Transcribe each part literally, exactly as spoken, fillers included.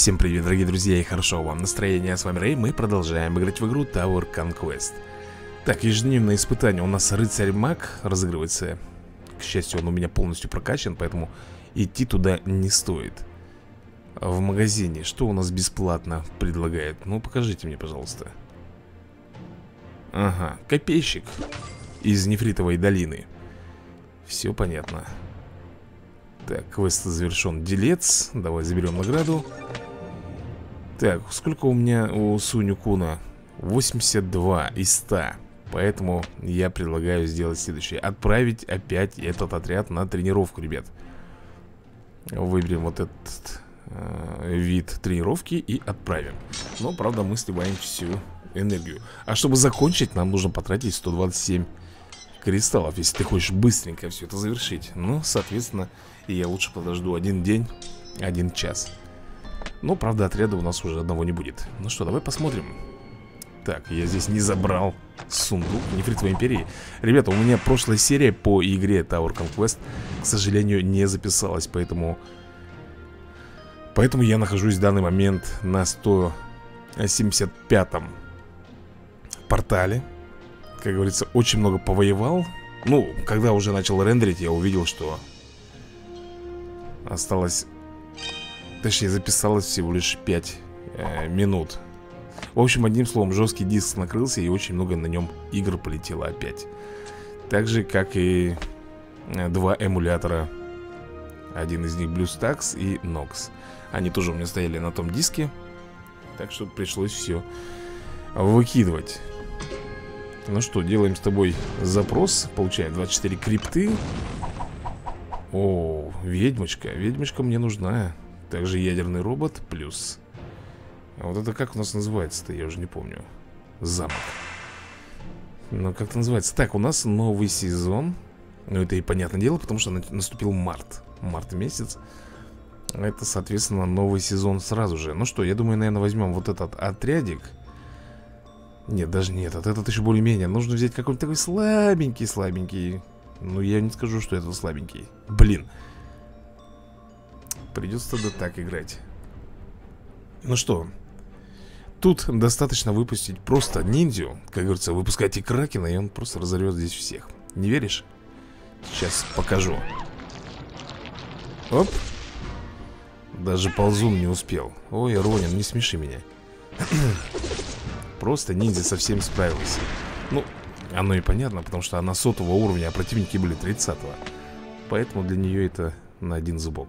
Всем привет, дорогие друзья, и хорошо вам настроения. С вами Рэй, мы продолжаем играть в игру Tower Conquest. Так, ежедневное испытание. У нас рыцарь-маг разыгрывается. К счастью, он у меня полностью прокачан, поэтому идти туда не стоит. В магазине что у нас бесплатно предлагает? Ну, покажите мне, пожалуйста. Ага, копейщик из Нефритовой долины. Все понятно. Так, квест завершен. Делец. Давай заберем награду. Так, сколько у меня у Суню-куна? восемьдесят два из ста. Поэтому я предлагаю сделать следующее. Отправить опять этот отряд на тренировку, ребят. Выберем вот этот э, вид тренировки и отправим. Но, правда, мы сливаем всю энергию. А чтобы закончить, нам нужно потратить сто двадцать семь кристаллов, если ты хочешь быстренько все это завершить. Ну, соответственно, я лучше подожду один день, один час. Но, правда, отряда у нас уже одного не будет. Ну что, давай посмотрим. Так, я здесь не забрал сундук Нефритовой империи. Ребята, у меня прошлая серия по игре Tower Conquest, к сожалению, не записалась. Поэтому Поэтому я нахожусь в данный момент на сто семьдесят пятом портале. Как говорится, очень много повоевал. Ну, когда уже начал рендерить, я увидел, что осталось, точнее, записалось всего лишь пять э, минут. В общем, одним словом, жесткий диск накрылся, и очень много на нем игр полетело опять. Так же, как и два эмулятора. Один из них Bluestacks и Nox. Они тоже у меня стояли на том диске, так что пришлось все выкидывать. Ну что, делаем с тобой запрос. Получаем двадцать четыре крипты. О, ведьмочка. Ведьмочка мне нужна. Также ядерный робот плюс. А вот это как у нас называется-то? Я уже не помню. Замок. Ну, как это называется? Так, у нас новый сезон. Ну, это и понятное дело, потому что наступил март. Март месяц. Это, соответственно, новый сезон сразу же. Ну что, я думаю, наверное, возьмем вот этот отрядик. Нет, даже не этот, этот еще более-менее. Нужно взять какой-нибудь такой слабенький-слабенький. Ну, я не скажу, что этот слабенький. Блин. Придется тогда так играть. Ну что, тут достаточно выпустить просто ниндзю. Как говорится, выпускайте кракена, и он просто разорвет здесь всех. Не веришь? Сейчас покажу. Оп. Даже ползун не успел. Ой, Ронин, не смеши меня. Просто ниндзя совсем справилась. Ну, оно и понятно, потому что она сотого уровня, а противники были тридцатого. Поэтому для нее это на один зубок.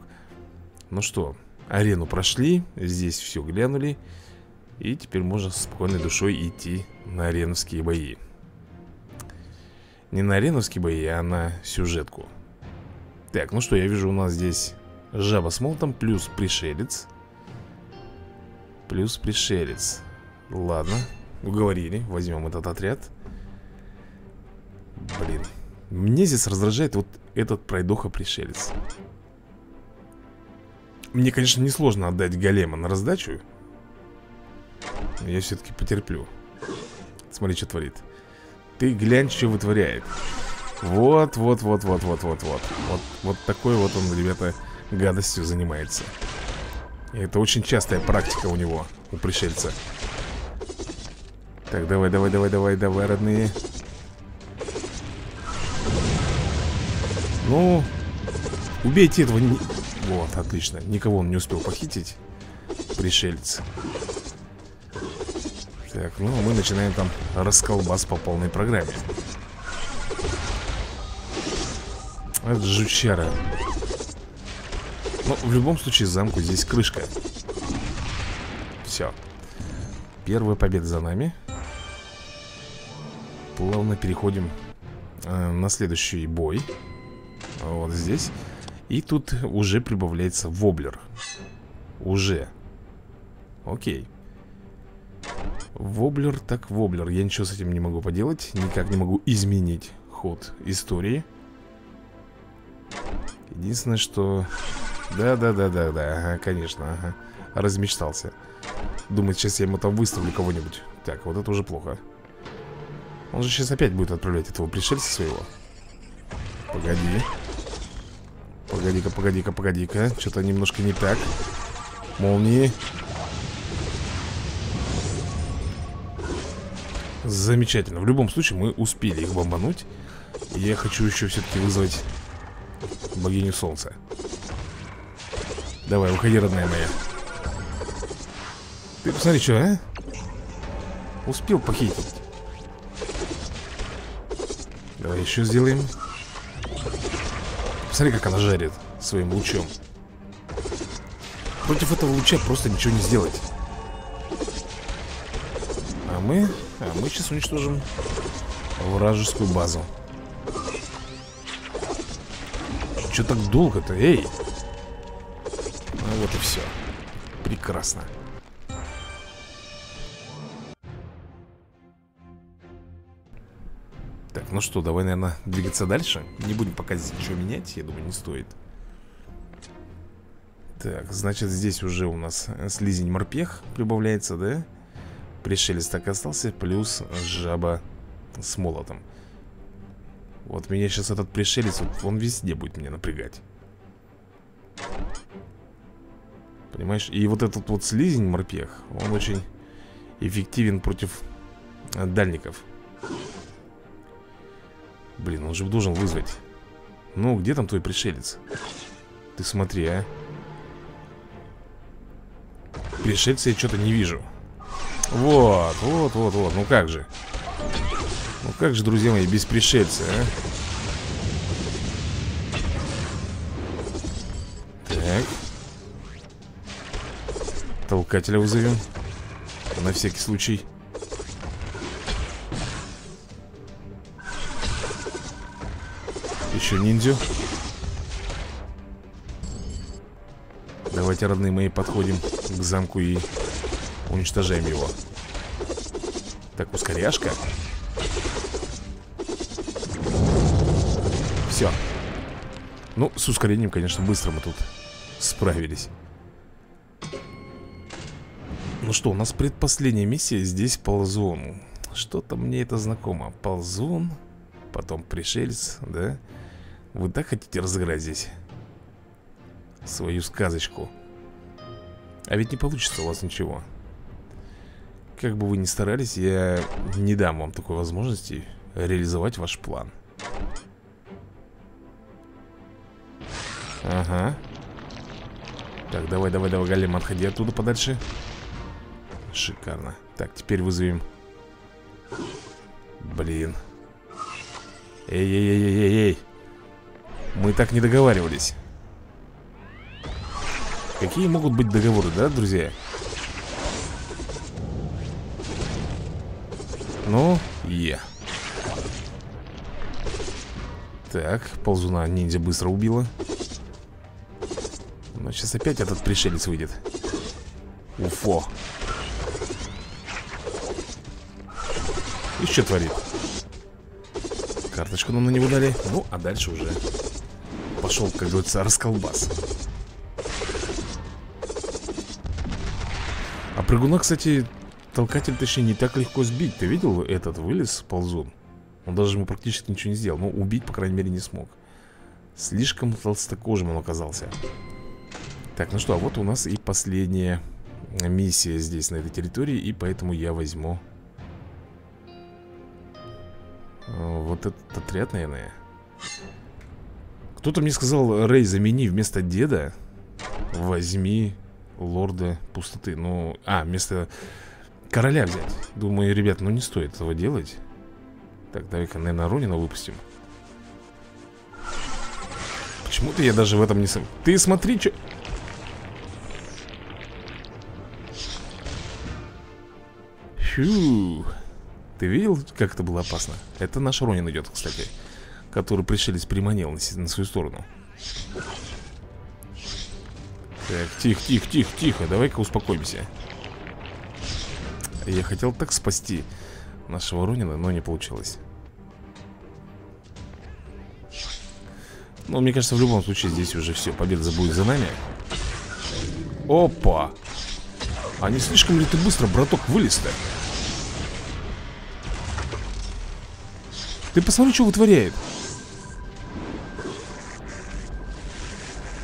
Ну что, арену прошли, здесь все глянули. И теперь можно с спокойной душой идти на ареновские бои. Не на ареновские бои, а на сюжетку. Так, ну что, я вижу, у нас здесь жаба с молотом плюс пришелец. Плюс пришелец. Ладно, уговорили, возьмем этот отряд. Блин, мне здесь раздражает вот этот пройдоха-пришелец. Мне, конечно, несложно отдать голема на раздачу. Я все-таки потерплю. Смотри, что творит. Ты глянь, что вытворяет. Вот, вот, вот, вот, вот, вот, вот. Вот, вот такой вот он, ребята, гадостью занимается. И это очень частая практика у него, у пришельца. Так, давай, давай, давай, давай, давай, родные. Ну, убейте этого. Вот, отлично, никого он не успел похитить. Пришельцы. Так, ну, мы начинаем там расколбас по полной программе. Это жучара. Ну, в любом случае, замку здесь крышка. Все. Первая победа за нами. Плавно переходим э, на следующий бой. Вот здесь. И тут уже прибавляется воблер. Уже. Окей. Воблер так воблер. Я ничего с этим не могу поделать. Никак не могу изменить ход истории. Единственное, что... Да-да-да-да-да. Ага, конечно. Ага. Размечтался. Думает, сейчас я ему там выставлю кого-нибудь. Так, вот это уже плохо. Он же сейчас опять будет отправлять этого пришельца своего. Погоди. Погоди-ка, погоди-ка, погоди-ка. Что-то немножко не так. Молнии. Замечательно. В любом случае мы успели их бомбануть. Я хочу еще все-таки вызвать богиню солнца. Давай, уходи, родная моя. Ты посмотри, что, а? Успел похитить. Давай еще сделаем. Посмотри, как она жарит своим лучом. Против этого луча просто ничего не сделать. А мы... А мы сейчас уничтожим вражескую базу. Че так долго-то? Эй! Ну вот и все. Прекрасно. Так, ну что, давай, наверное, двигаться дальше. Не будем пока здесь ничего менять, я думаю, не стоит. Так, значит, здесь уже у нас слизень-морпех прибавляется, да? Пришелец так остался, плюс жаба с молотом. Вот меня сейчас этот пришелец, вот, он везде будет меня напрягать. Понимаешь? И вот этот вот слизень-морпех, он очень эффективен против дальников. Блин, он же должен вызвать. Ну, где там твой пришелец? Ты смотри, а. Пришельца я что-то не вижу. Вот, вот, вот, вот. Ну как же. Ну как же, друзья мои, без пришельца, а. Так. Толкателя вызовем. На всякий случай. Еще ниндзю. Давайте, родные мои, подходим к замку и уничтожаем его. Так, ускоряшка. Все. Ну, с ускорением, конечно, быстро мы тут справились. Ну что, у нас предпоследняя миссия. Здесь ползун. Что-то мне это знакомо. Ползун, потом пришелец, да? Вы так хотите разыграть здесь свою сказочку? А ведь не получится у вас ничего. Как бы вы ни старались, я не дам вам такой возможности реализовать ваш план. Ага. Так, давай, давай, давай, голем, отходи оттуда подальше. Шикарно. Так, теперь вызовем. Блин. Эй-эй-эй-эй-эй-эй. Мы так не договаривались. Какие могут быть договоры, да, друзья? Ну, е. Так, ползуна ниндзя быстро убила. Но сейчас опять этот пришелец выйдет. Уфо. И что творит? Карточку нам на него дали. Ну, а дальше уже пошел, как говорится, расколбас. А прыгуна, кстати, толкатель, точнее, не так легко сбить. Ты видел этот вылез, ползун? Он даже ему практически ничего не сделал. Но убить, по крайней мере, не смог. Слишком толстокожим он оказался. Так, ну что, а вот у нас и последняя миссия здесь, на этой территории. И поэтому я возьму вот этот отряд, наверное. Кто-то мне сказал: Рэй, замени вместо деда возьми лорда пустоты. Ну, а, вместо короля взять. Думаю, ребят, ну не стоит этого делать. Так, давай-ка, наверное, Ронина выпустим. Почему-то я даже в этом не сам. Ты смотри, что... Фью. Ты видел, как это было опасно? Это наш Ронин идет, кстати, который пришелец приманил на свою сторону. Так, тихо, тихо, тихо, тихо. Давай-ка успокоимся. Я хотел так спасти нашего Ронина, но не получилось. Ну, мне кажется, в любом случае здесь уже все. Победа будет за нами. Опа! А не слишком ли ты быстро, браток, вылез-то? Ты посмотри, что вытворяет.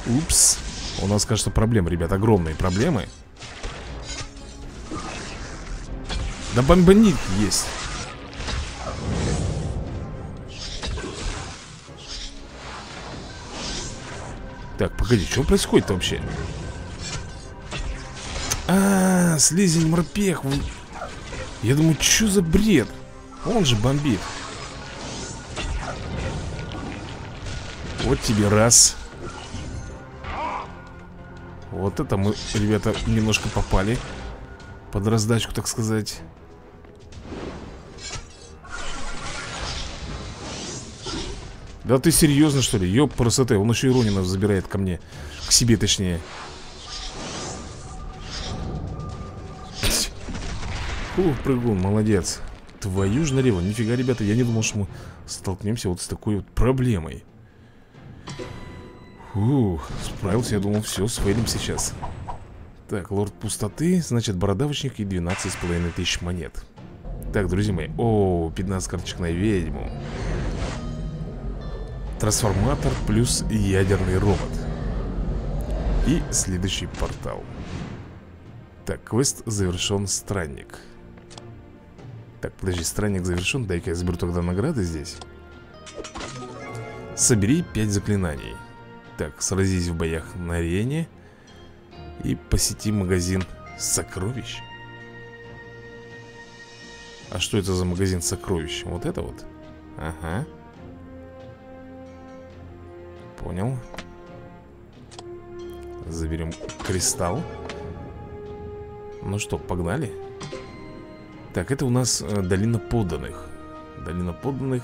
Упс. У нас, кажется, проблемы, ребят, огромные проблемы. Да бомбаник есть. Так, погоди, что происходит вообще? А, -а, -а слизень морпех. Я думаю, что за бред? Он же бомбит. Вот тебе раз. Вот это мы, ребята, немножко попали. Под раздачку, так сказать. Да ты серьезно, что ли? Ёп, красоты. Он еще и Ронина забирает ко мне. К себе, точнее. Ух, прыгун, молодец. Твою ж налево. Нифига, ребята, я не думал, что мы столкнемся вот с такой вот проблемой. Ух, справился, я думал, все, сфейлим сейчас. Так, лорд пустоты, значит, бородавочник и двенадцать с половиной тысяч монет. Так, друзья мои, о, пятнадцать карточек на ведьму. Трансформатор плюс ядерный робот. И следующий портал. Так, квест завершен, странник. Так, подожди, странник завершен, дай-ка я заберу тогда награды здесь. Собери пять заклинаний. Так, сразись в боях на арене и посети магазин сокровищ. А что это за магазин сокровищ? Вот это вот? Ага. Понял. Заберем кристалл. Ну что, погнали. Так, это у нас долина подданных. Долина подданных.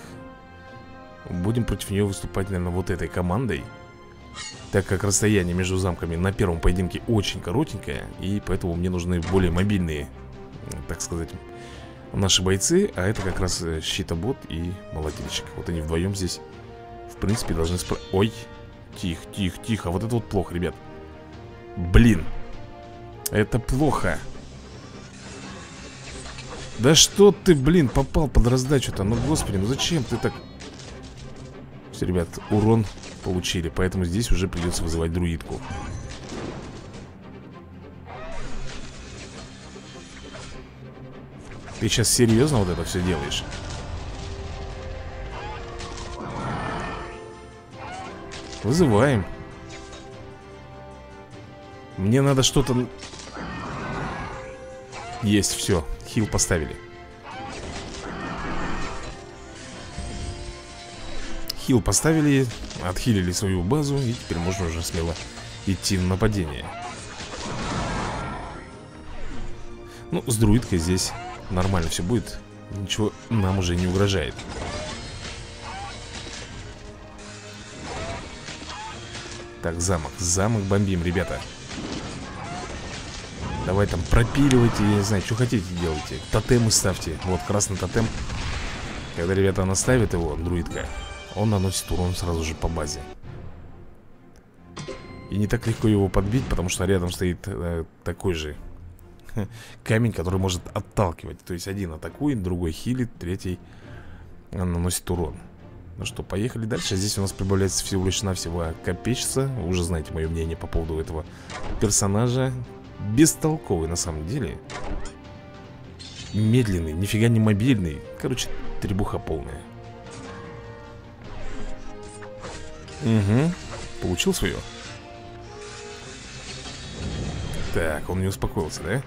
Будем против нее выступать, наверное, вот этой командой. Так как расстояние между замками на первом поединке очень коротенькое, и поэтому мне нужны более мобильные, так сказать, наши бойцы. А это как раз щитобот и молотильщик. Вот они вдвоем здесь, в принципе, должны спро... Ой, тихо, тихо, тихо. Вот это вот плохо, ребят. Блин, это плохо. Да что ты, блин, попал под раздачу-то. Ну, господи, ну зачем ты так? Все, ребят, урон получили, поэтому здесь уже придется вызывать друидку. Ты сейчас серьезно вот это все делаешь? Вызываем. Мне надо что-то... Есть, все, хил поставили. Хил поставили, отхилили свою базу, и теперь можно уже смело идти в нападение. Ну, с друидкой здесь нормально все будет. Ничего нам уже не угрожает. Так, замок, замок бомбим, ребята. Давай там пропиливайте, я не знаю, что хотите делайте. Тотемы ставьте, вот красный тотем. Когда, ребята, она ставит его, друидка, он наносит урон сразу же по базе. И не так легко его подбить, потому что рядом стоит э, такой же камень, который может отталкивать. То есть один атакует, другой хилит, третий наносит урон. Ну что, поехали дальше. Здесь у нас прибавляется всего лишь навсего копейщица. Вы уже знаете мое мнение по поводу этого персонажа. Бестолковый на самом деле. Медленный, нифига не мобильный. Короче, требуха полная. Угу, получил свое. Так, он не успокоился, да?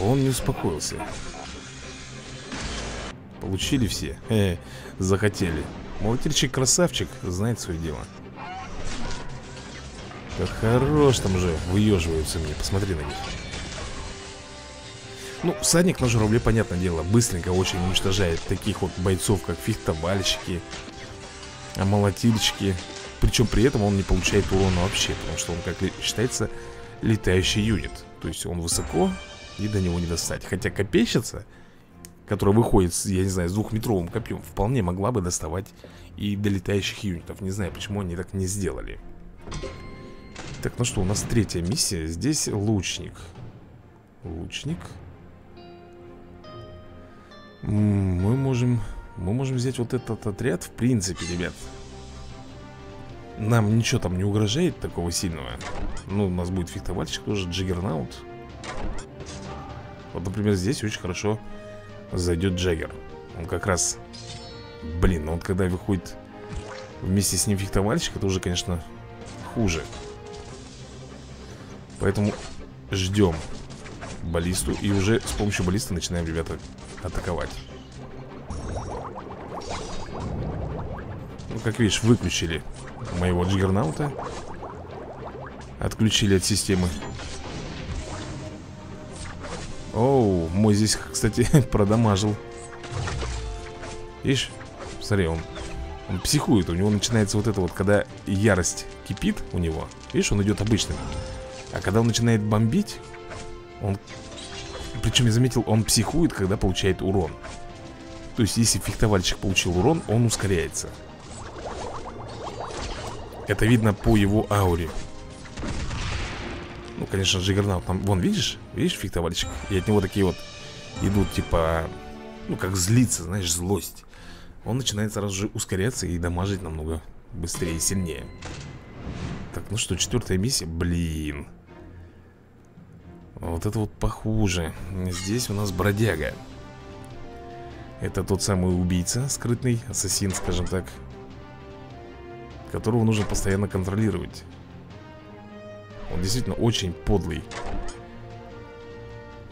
Он не успокоился. Получили все. Хе-хе, захотели. Молотильщик красавчик, знает свое дело. Как хорош там же выеживаются мне, посмотри на них. Ну, всадник на журавле, понятное дело, быстренько очень уничтожает таких вот бойцов, как фехтовальщики, а молотильщики. Причем при этом он не получает урона вообще, потому что он, как считается, летающий юнит. То есть он высоко и до него не достать. Хотя копейщица, которая выходит, я не знаю, с двухметровым копьем, вполне могла бы доставать и до летающих юнитов. Не знаю, почему они так не сделали. Так, ну что, у нас третья миссия. Здесь лучник. Лучник. Мы можем... Мы можем взять вот этот отряд, в принципе, ребят. Нам ничего там не угрожает такого сильного. Ну, у нас будет фехтовальщик тоже, джаггернаут. Вот, например, здесь очень хорошо зайдет джаггер. Он как раз... Блин, он когда выходит вместе с ним фехтовальщик, это уже, конечно, хуже. Поэтому ждем баллисту и уже с помощью баллисты начинаем, ребята, атаковать. Ну, как видишь, выключили моего джиггернаута. Отключили от системы. Оу, мой здесь, кстати, продамажил. Видишь? Смотри, он, он психует. У него начинается вот это вот, когда ярость кипит у него. Видишь, он идет обычным. А когда он начинает бомбить, он... Причем я заметил, он психует, когда получает урон. То есть, если фехтовальщик получил урон, он ускоряется. Это видно по его ауре. Ну, конечно, джиггернаут там... Вон, видишь? Видишь, фехтовальщик? И от него такие вот идут, типа... Ну, как злиться, знаешь, злость. Он начинает сразу же ускоряться и дамажить намного быстрее и сильнее. Так, ну что, четвертая миссия? Блин. Вот это вот похуже. Здесь у нас бродяга. Это тот самый убийца, скрытный ассасин, скажем так, которого нужно постоянно контролировать. Он действительно очень подлый.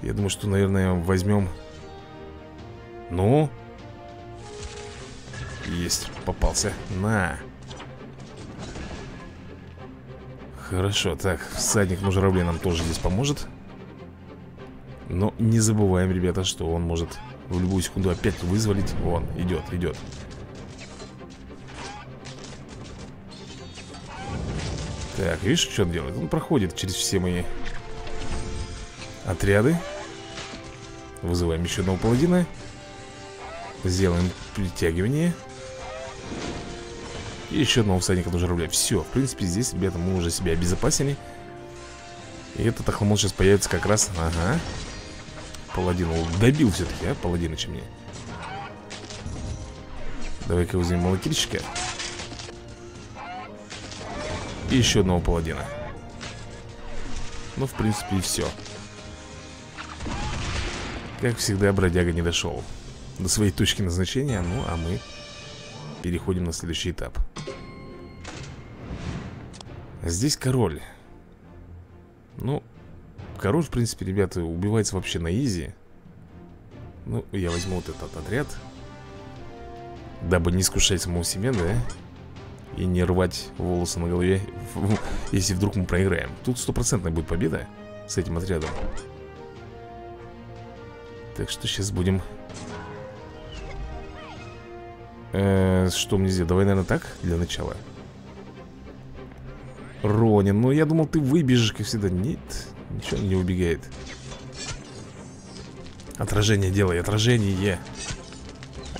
Я думаю, что, наверное, возьмем... Ну? Есть, попался. На. Хорошо, так, всадник на журавле нам тоже здесь поможет. Но не забываем, ребята, что он может в любую секунду опять вызволить. Вон, идет, идет. Так, видишь, что он делает? Он проходит через все мои отряды. Вызываем еще одного паладина. Сделаем притягивание. И еще одного всадника тоже рубля. Все, в принципе, здесь, ребята, мы уже себя обезопасили. И этот охламон сейчас появится как раз. Ага. Паладин добил все-таки, а? Паладиныча мне. Давай-ка возьмем малакирщика. И еще одного паладина. Ну, в принципе, и все. Как всегда, бродяга не дошел до своей точки назначения. Ну, а мы переходим на следующий этап. Здесь король. Ну, король, в принципе, ребята, убивается вообще на изи. Ну, я возьму вот этот отряд, дабы не искушать самого себя, да? И не рвать волосы на голове, если вдруг мы проиграем. Тут стопроцентная будет победа с этим отрядом. Так что сейчас будем... Э, что мне сделать? Давай, наверное, так для начала. Ронин, ну я думал, ты выбежишь, как всегда. Нет, ничего не убегает. Отражение делай, отражение.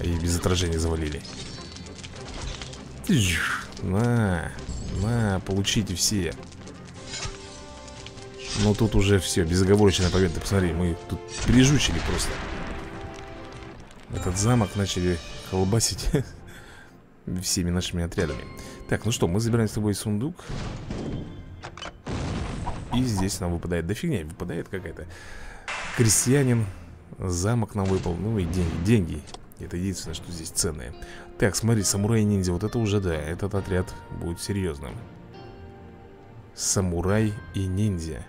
И без отражения завалили. На, на, получите все. Но тут уже все, безоговорочная победа. Ты посмотри, мы тут пережучили просто. Этот замок начали колбасить всеми нашими отрядами. Так, ну что, мы забираем с тобой сундук. И здесь нам выпадает, да фигня, выпадает какая-то. Крестьянин, замок нам выпал, ну и деньги, деньги. Это единственное, что здесь ценное. Так, смотри, самурай-ниндзя, вот это уже, да, этот отряд будет серьезным. Самурай и ниндзя.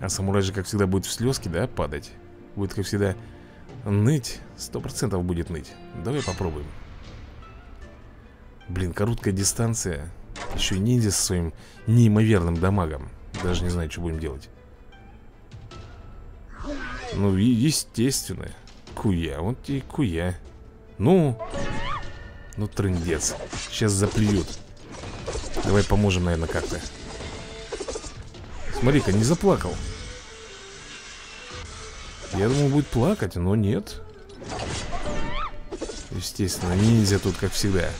А самурай же, как всегда, будет в слезки, да, падать. Будет, как всегда, ныть. Сто процентов будет ныть. Давай попробуем. Блин, короткая дистанция. Еще и ниндзя со своим неимоверным дамагом. Даже не знаю, что будем делать. Ну, естественно. Куя, вот и куя. Ну, ну трындец. Сейчас заплюют. Давай поможем, наверное, как-то. Смотри-ка, не заплакал. Я думал, будет плакать, но нет. Естественно, ниндзя тут, как всегда.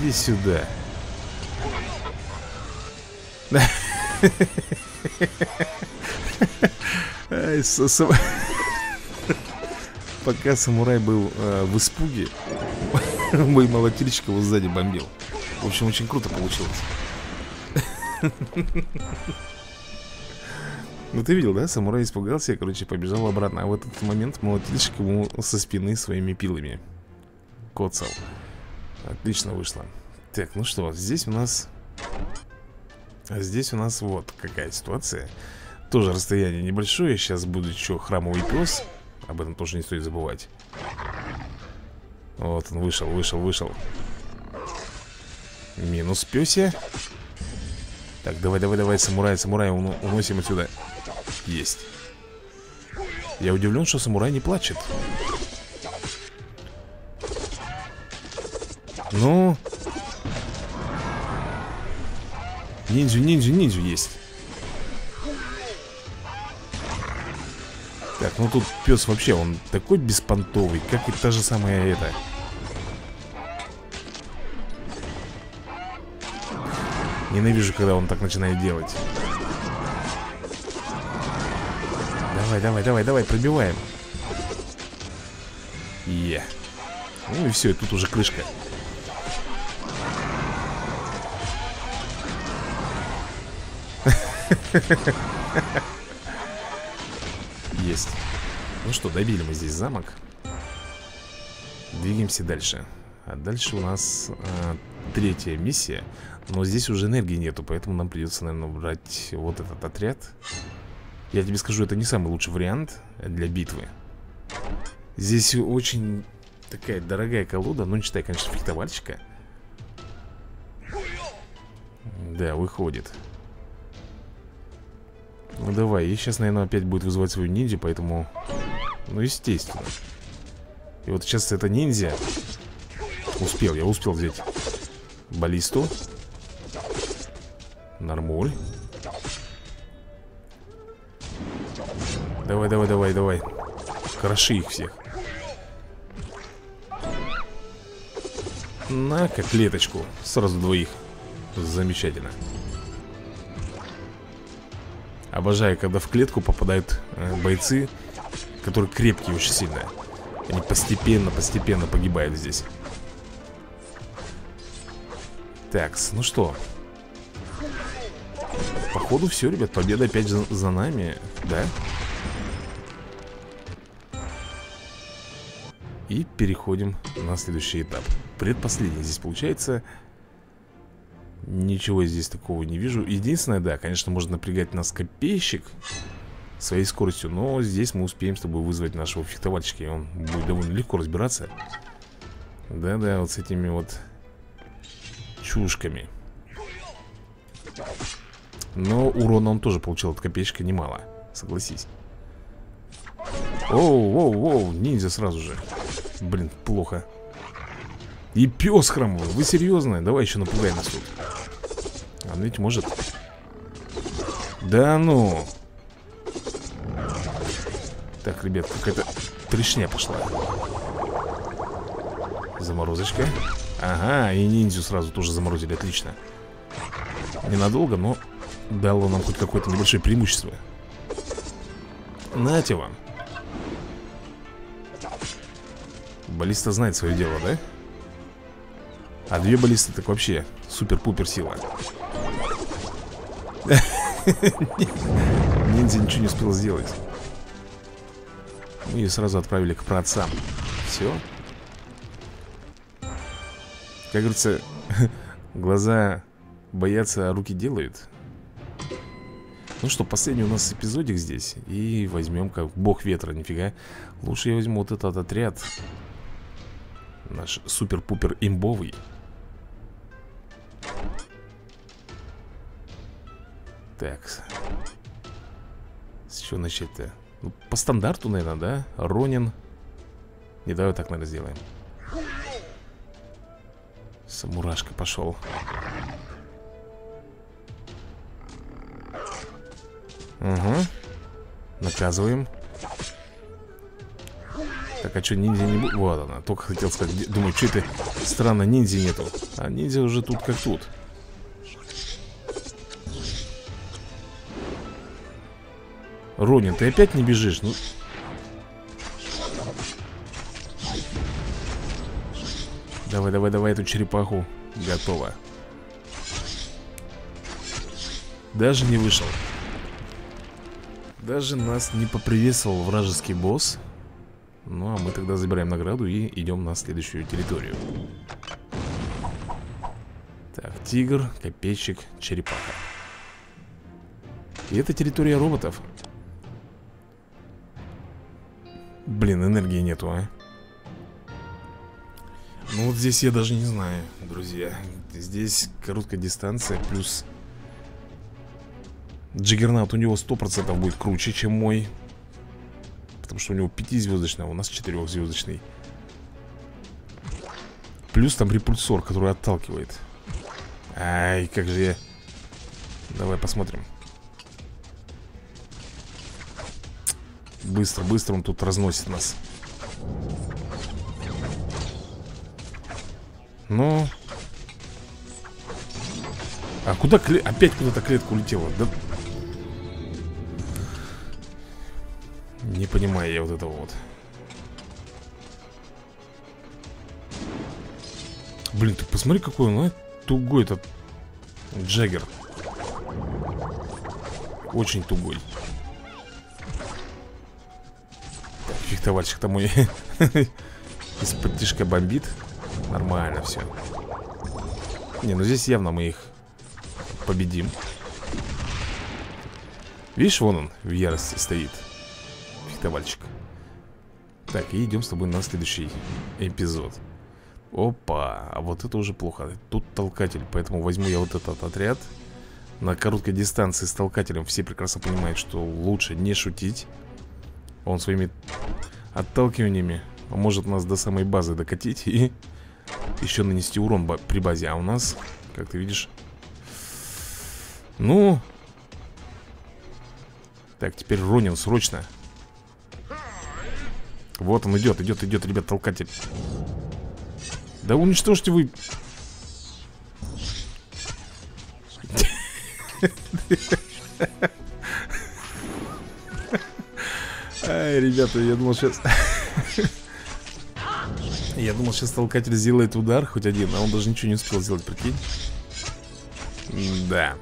Иди сюда. Пока самурай был э, в испуге, мой молотильщик его сзади бомбил. В общем, очень круто получилось. Ну ты видел, да? Самурай испугался и, короче, побежал обратно. А в этот момент молотильщик ему со спины своими пилами коцал. Отлично вышло. Так, ну что, здесь у нас... Здесь у нас вот какая ситуация. Тоже расстояние небольшое. Сейчас будет еще храмовый пес. Об этом тоже не стоит забывать. Вот он вышел, вышел, вышел. Минус пёсе. Так, давай, давай, давай, самурай, самурай, уносим отсюда. Есть. Я удивлен, что самурай не плачет. Ну. Ниндзю, ниндзю, ниндзю есть. Так, ну тут пес вообще, он такой беспонтовый, как и та же самая эта. Ненавижу, когда он так начинает делать. Давай, давай, давай, давай, пробиваем. Е. Ну и все, и тут уже крышка. Есть. Ну что, добили мы здесь замок. Двигаемся дальше. А дальше у нас э, третья миссия. Но здесь уже энергии нету, поэтому нам придется, наверное, брать вот этот отряд. Я тебе скажу, это не самый лучший вариант для битвы. Здесь очень такая дорогая колода. Ну, не считай, конечно, фехтовальщика. Да, выходит. Ну, давай. И сейчас, наверное, опять будет вызывать свою ниндзя, поэтому... Ну, естественно. И вот сейчас это ниндзя... Успел, я успел взять баллисту. Нормуль. Давай, давай, давай, давай. Кроши их всех. На, котлеточку. Сразу двоих. Замечательно. Обожаю, когда в клетку попадают бойцы, которые крепкие очень сильно. Они постепенно, постепенно погибают здесь. Так, ну что. Походу все, ребят, победа опять за, за нами. Да. И переходим на следующий этап. Предпоследний здесь получается. Ничего здесь такого не вижу. Единственное, да, конечно, можно напрягать нас копейщик своей скоростью. Но здесь мы успеем с тобой вызвать нашего фехтовальщика. И он будет довольно легко разбираться. Да-да, вот с этими вот чушками. Но урона он тоже получил от копеечка немало, согласись. Оу, оу, оу, ниндзя сразу же. Блин, плохо. И пес хромовый, вы серьезно? Давай еще напугаем нас тут. Он ведь может. Да ну. Так, ребят, какая-то трешня пошла. Заморозочка. Ага, и ниндзю сразу тоже заморозили, отлично. Ненадолго, но дало нам хоть какое-то небольшое преимущество. Нате вам. Баллиста знает свое дело, да? А две баллисты так вообще супер-пупер сила. Ниндзя ничего не успел сделать. Мы ее сразу отправили к праотцам. Все. Как говорится, глаза боятся, а руки делают. Ну что, последний у нас эпизодик здесь. И возьмем как бог ветра, нифига. Лучше я возьму вот этот отряд. Наш супер-пупер имбовый. Так. С чего начать-то? Ну, по стандарту, наверное, да? Ронин. Не, давай так, наверное, сделаем. Самурашка пошел. Угу. Наказываем. Так, а что, ниндзя не будет? Вот она, только хотел сказать. Думаю, что это странно, ниндзя нету. А ниндзя уже тут как тут. Ронин, ты опять не бежишь? Ну... Давай, давай, давай эту черепаху. Готово. Даже не вышел. Даже нас не поприветствовал вражеский босс. Ну а мы тогда забираем награду и идем на следующую территорию. Так, тигр, копейщик, черепаха. И это территория роботов. Блин, энергии нету, а. Ну вот здесь я даже не знаю, друзья. Здесь короткая дистанция. Плюс джиггернаут у него сто процентов будет круче, чем мой. Потому что у него пятизвездочный, а у нас четырехзвездочный. Плюс там репульсор, который отталкивает. Ай, как же я. Давай посмотрим. Быстро, быстро он тут разносит нас. Ну. А куда кле... Опять куда-то клетка улетела, да? Не понимаю я вот этого вот. Блин, ты посмотри, какой он, а? Тугой этот джаггер. Очень тугой. Фехтовальщик-то мой из-под тишка бомбит. Нормально все. Не, ну здесь явно мы их победим. Видишь, вон он в ярости стоит. Фехтовальщик. Так, и идем с тобой на следующий эпизод. Опа, а вот это уже плохо. Тут толкатель, поэтому возьму я вот этот отряд. На короткой дистанции с толкателем все прекрасно понимают, что лучше не шутить. Он своими отталкиваниями может нас до самой базы докатить и еще нанести урон при базе. А у нас, как ты видишь... Ну... Так, теперь Ронин срочно. Вот он идет, идет, идет, ребят, толкатель. Да уничтожьте вы... Ай, ребята, я думал сейчас... Я думал, сейчас толкатель сделает удар, хоть один, а он даже ничего не успел сделать, прикинь. Да.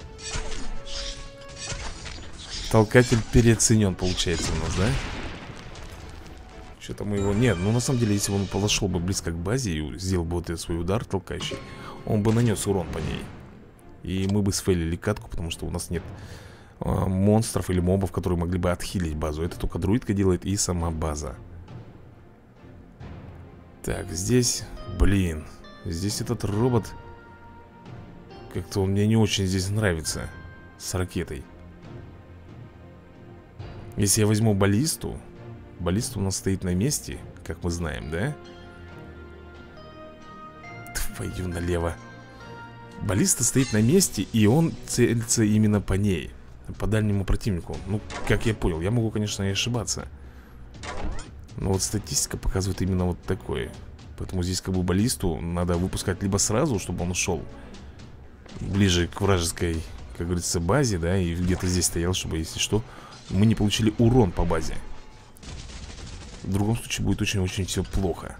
Толкатель переоценен, получается, у нас, да? Что-то мы его... Нет, ну на самом деле, если бы он подошел бы близко к базе и сделал бы вот этот свой удар толкающий, он бы нанес урон по ней. И мы бы сфейлили катку, потому что у нас нет э, монстров или мобов, которые могли бы отхилить базу. Это только друидка делает и сама база. Так, здесь, блин, здесь этот робот, как-то он мне не очень здесь нравится, с ракетой. Если я возьму баллисту, баллиста у нас стоит на месте, как мы знаем, да? Твою налево. Баллиста стоит на месте, и он целится именно по ней, по дальнему противнику. Ну, как я понял, я могу, конечно, и ошибаться. Но вот статистика показывает именно вот такое. Поэтому здесь как бы баллисту надо выпускать либо сразу, чтобы он ушел ближе к вражеской, как говорится, базе, да, и где-то здесь стоял, чтобы, если что, мы не получили урон по базе. В другом случае будет очень-очень все плохо.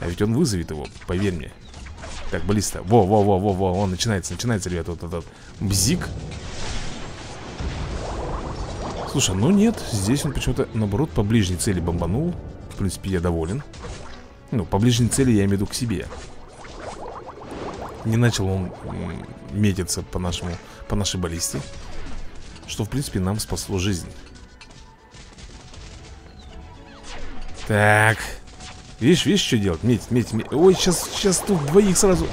А ведь он вызовет его, поверь мне. Так, баллиста, во-во-во-во-во, он начинается, начинается, ребят, вот этот бзик. Слушай, ну нет, здесь он почему-то, наоборот, по ближней цели бомбанул. В принципе, я доволен. Ну, по ближней цели я имею в виду к себе. Не начал он метиться по нашему, по нашей баллисте. Что, в принципе, нам спасло жизнь. Так. Видишь, видишь, что делать? Метить, метить, метить. Ой, сейчас, сейчас тут двоих сразу.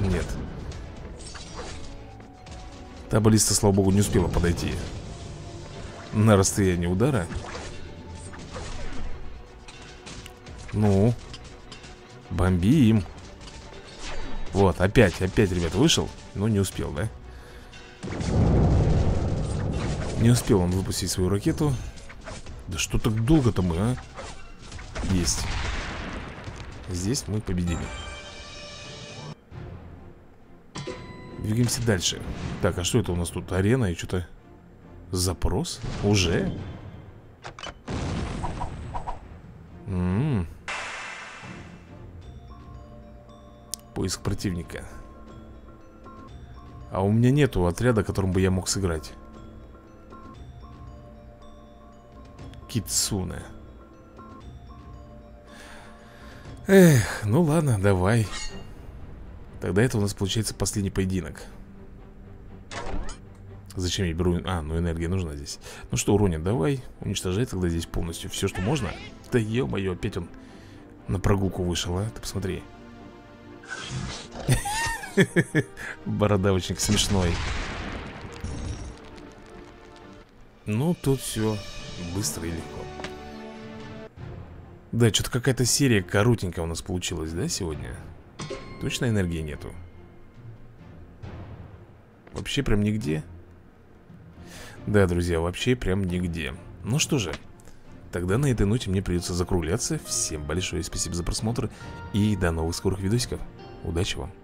Нет. Та баллиста, слава богу, не успела подойти на расстояние удара. Ну, бомбим. Вот, опять, опять, ребят, вышел. Но не успел, да? Не успел он выпустить свою ракету. Да что так долго-то мы, а? Есть. Здесь мы победили. Двигаемся дальше. Так, а что это у нас тут? Арена и что-то... Запрос? Уже? М-м-м. Поиск противника. А у меня нету отряда, которым бы я мог сыграть. Китсуна. Эх, ну ладно, давай. Тогда это у нас получается последний поединок. Зачем я беру... А, ну энергия нужна здесь. Ну что, уронит, давай. Уничтожай тогда здесь полностью все, что можно. Да ё-моё, опять он на прогулку вышел, а? Ты посмотри. Борода очень смешной. Ну, тут все быстро и легко. Да, что-то какая-то серия коротенькая у нас получилась, да, сегодня? Точно энергии нету? Вообще прям нигде? Да, друзья, вообще прям нигде. Ну что же, тогда на этой ноте мне придется закругляться. Всем большое спасибо за просмотр и до новых скорых видосиков. Удачи вам!